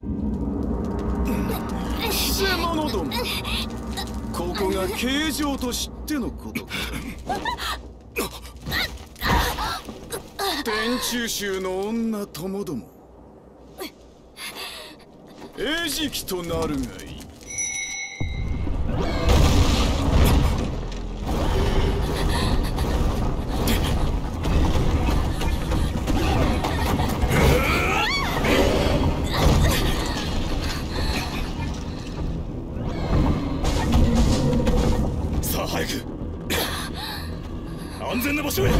獣ども、ここが形状と知ってのことか。天中衆の女ともども、餌食となるがいい。安全な場所へ。